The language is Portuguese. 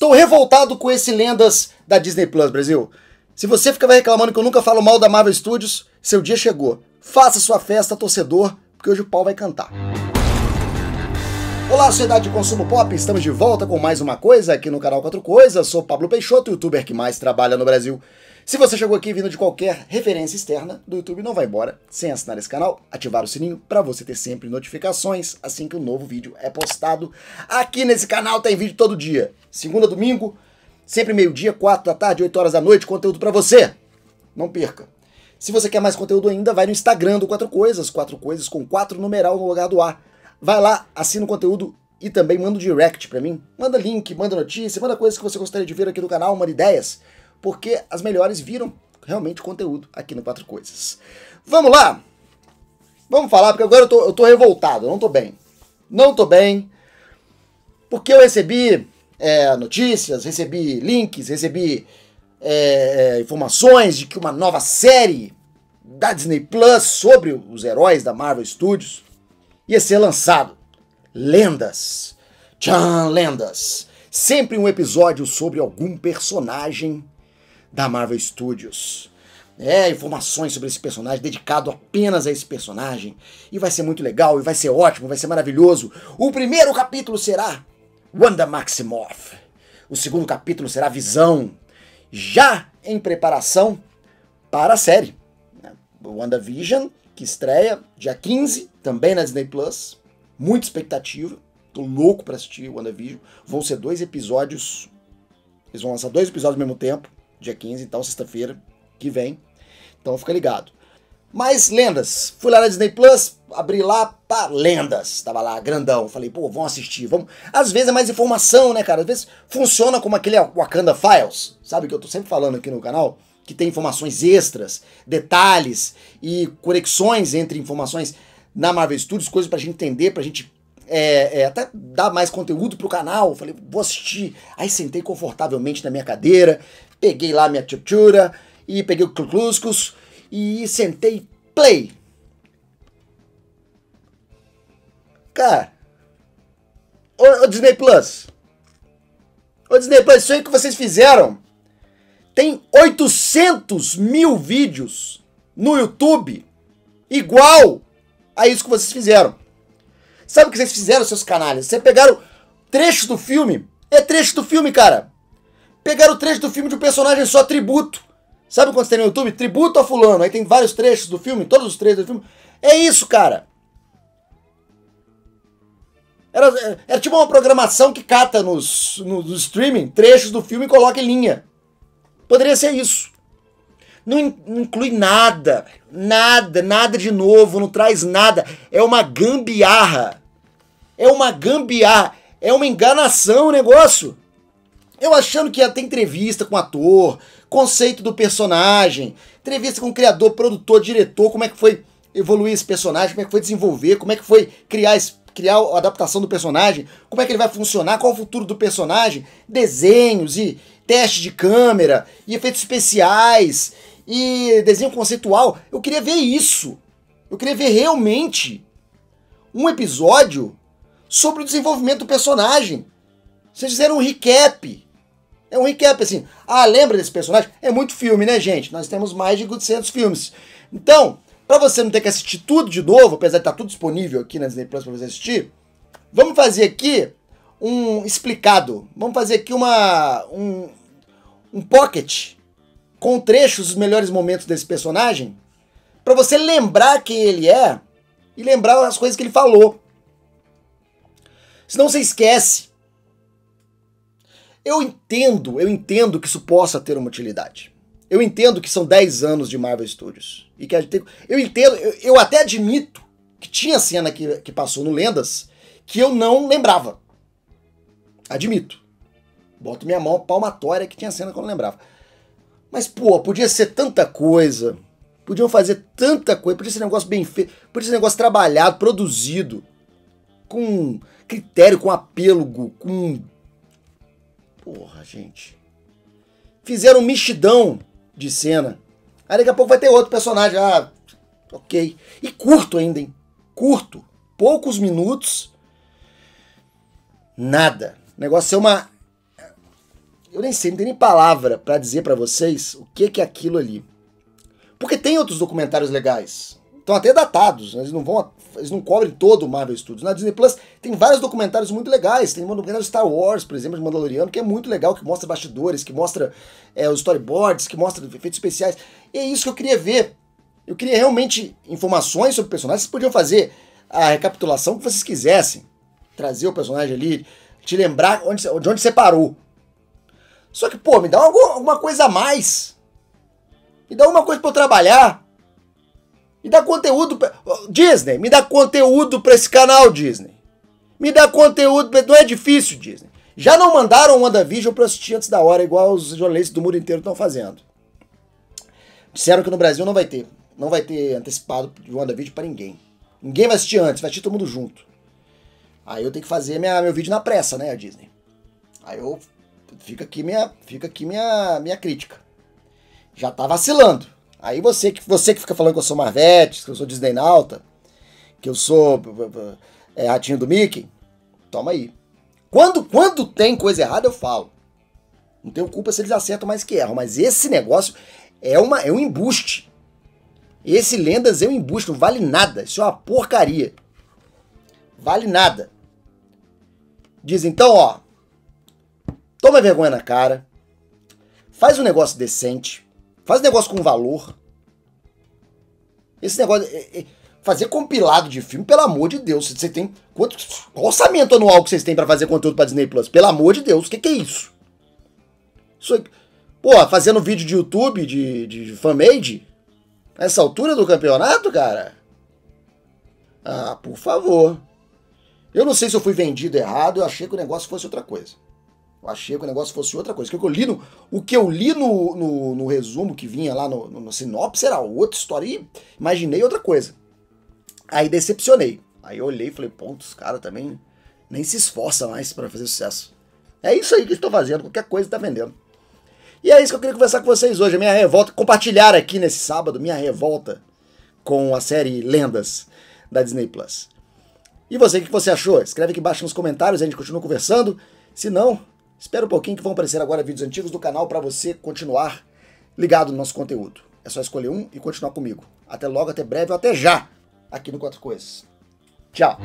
Tô revoltado com esse Lendas da Disney Plus, Brasil. Se você ficava reclamando que eu nunca falo mal da Marvel Studios, seu dia chegou. Faça sua festa, torcedor, porque hoje o pau vai cantar. Olá, Sociedade de Consumo Pop, estamos de volta com mais uma coisa aqui no canal Quatro Coisas. Sou Pablo Peixoto, youtuber que mais trabalha no Brasil. Se você chegou aqui vindo de qualquer referência externa do YouTube, não vai embora sem assinar esse canal, ativar o sininho para você ter sempre notificações assim que um novo vídeo é postado. Aqui nesse canal tem vídeo todo dia, segunda, domingo, sempre meio-dia, 4 da tarde, 8 horas da noite, conteúdo para você. Não perca. Se você quer mais conteúdo ainda, vai no Instagram do Quatro Coisas com 4 numeral no lugar do A. Vai lá, assina o conteúdo e também manda um direct pra mim. Manda link, manda notícia, manda coisas que você gostaria de ver aqui no canal, manda ideias. Porque as melhores viram realmente conteúdo aqui no Quatro Coisas. Vamos lá! Vamos falar, porque agora eu tô revoltado, eu não tô bem. Não tô bem, porque eu recebi notícias, recebi links, recebi informações de que uma nova série da Disney Plus sobre os heróis da Marvel Studios ia ser lançado. Lendas. Tchan, Lendas. Sempre um episódio sobre algum personagem da Marvel Studios. Informações sobre esse personagem, dedicado apenas a esse personagem. E vai ser muito legal, e vai ser ótimo, vai ser maravilhoso. O primeiro capítulo será Wanda Maximoff. O segundo capítulo será Visão. Já em preparação para a série. WandaVision, que estreia dia 15, também na Disney Plus. Muita expectativa. Tô louco pra assistir WandaVision. Vão ser 2 episódios. Eles vão lançar 2 episódios ao mesmo tempo. Dia 15, então, sexta-feira que vem. Então fica ligado. Mas Lendas. Fui lá na Disney Plus, abri lá, pá, Lendas. Tava lá, grandão. Falei, pô, vão assistir, vamos. Às vezes é mais informação, né, cara? Às vezes funciona como aquele Wakanda Files. Sabe que eu tô sempre falando aqui no canal? Que tem informações extras, detalhes e conexões entre informações na Marvel Studios, coisas pra gente entender, pra gente até dar mais conteúdo pro canal. Falei, vou assistir. Aí sentei confortavelmente na minha cadeira, peguei lá minha tchutchura e peguei o clucluscos e sentei play. Cara, ô Disney Plus, ô Disney Plus, isso aí que vocês fizeram. Tem 800 mil vídeos no YouTube igual a isso que vocês fizeram. Sabe o que vocês fizeram, seus canalhas? Vocês pegaram trecho do filme. É trecho do filme, cara. Pegaram o trecho do filme de um personagem só, tributo. Sabe quando você tem no YouTube? Tributo a fulano. Aí tem vários trechos do filme, todos os trechos do filme. É isso, cara. Era tipo uma programação que cata no streaming trechos do filme e coloca em linha. Poderia ser isso. Não inclui nada. Nada, nada de novo. Não traz nada. É uma gambiarra. É uma gambiarra. É uma enganação o negócio. Eu achando que ia ter entrevista com o ator, conceito do personagem, entrevista com o criador, produtor, diretor, como é que foi evoluir esse personagem, como é que foi desenvolver, como é que foi criar a adaptação do personagem, como é que ele vai funcionar, qual é o futuro do personagem, desenhos e teste de câmera, e efeitos especiais, e desenho conceitual. Eu queria ver isso. Eu queria ver realmente um episódio sobre o desenvolvimento do personagem. Vocês fizeram um recap. É um recap assim. Ah, lembra desse personagem? É muito filme, né, gente? Nós temos mais de 800 filmes. Então, pra você não ter que assistir tudo de novo, apesar de estar tudo disponível aqui na Disney Plus pra você assistir, vamos fazer aqui um explicado. Vamos fazer aqui um pocket com trechos dos melhores momentos desse personagem pra você lembrar quem ele é e lembrar as coisas que ele falou. Senão você esquece. Eu entendo que isso possa ter uma utilidade. Eu entendo que são 10 anos de Marvel Studios. E que a gente tem, eu entendo, eu até admito que tinha cena que passou no Lendas que eu não lembrava. Admito. Boto minha mão palmatória que tinha cena que eu não lembrava. Mas, pô, podia ser tanta coisa. Podiam fazer tanta coisa. Podia ser um negócio bem feito. Podia ser um negócio trabalhado, produzido. Com critério, com apelo, com... Porra, gente. Fizeram um mexidão de cena. Aí daqui a pouco vai ter outro personagem. Ah, ok. E curto ainda, hein? Curto. Poucos minutos. Nada. O negócio é uma... eu nem sei, não tem nem palavra pra dizer pra vocês o que é aquilo ali. Porque tem outros documentários legais. Estão até datados, né? eles não cobrem todo o Marvel Studios. Na Disney Plus tem vários documentários muito legais. Tem um documentário de Star Wars, por exemplo, de Mandaloriano, que é muito legal, que mostra bastidores, que mostra os storyboards, que mostra efeitos especiais. E é isso que eu queria ver. Eu queria realmente informações sobre personagens. Vocês podiam fazer a recapitulação que vocês quisessem. Trazer o personagem ali, te lembrar de onde você parou. Só que, pô, me dá alguma coisa a mais. Me dá uma coisa pra eu trabalhar. Me dá conteúdo pra... Disney, me dá conteúdo pra esse canal, Disney. Me dá conteúdo pra... Não é difícil, Disney. Já não mandaram o WandaVision pra eu assistir antes da hora, igual os jornalistas do mundo inteiro estão fazendo. Disseram que no Brasil não vai ter. Não vai ter antecipado de WandaVision pra ninguém. Ninguém vai assistir antes, vai assistir todo mundo junto. Aí eu tenho que fazer meu vídeo na pressa, né, a Disney. Aí eu... Fica aqui minha crítica. Já tá vacilando. Aí você que fica falando que eu sou Marvete, que eu sou Disneynauta, que eu sou ratinho do Mickey, toma aí. Quando tem coisa errada, eu falo. Não tenho culpa se eles acertam mais que erram, mas esse negócio é um embuste. Esse Lendas é um embuste, não vale nada. Isso é uma porcaria. Vale nada. Diz então, ó, toma vergonha na cara, faz um negócio decente, faz um negócio com valor. Esse negócio, fazer compilado de filme, pelo amor de Deus, você tem, qual orçamento anual que vocês têm pra fazer conteúdo pra Disney Plus? Pelo amor de Deus, o que é isso? Pô, fazendo vídeo de YouTube, de fanmade, nessa altura do campeonato, cara? Ah, por favor. Eu não sei se eu fui vendido errado, eu achei que o negócio fosse outra coisa. Eu achei que o negócio fosse outra coisa. O que eu li no resumo que vinha lá no sinopse era outra história e imaginei outra coisa. Aí decepcionei. Aí eu olhei e falei, pô, os caras também nem se esforçam mais pra fazer sucesso. É isso aí que eles tão fazendo, qualquer coisa tá vendendo. E é isso que eu queria conversar com vocês hoje, a minha revolta, compartilhar aqui nesse sábado, minha revolta com a série Lendas da Disney Plus. E você, o que você achou? Escreve aqui embaixo nos comentários, a gente continua conversando. Se não... Espera um pouquinho que vão aparecer agora vídeos antigos do canal para você continuar ligado no nosso conteúdo. É só escolher um e continuar comigo. Até logo, até breve ou até já aqui no Quatro Coisas. Tchau!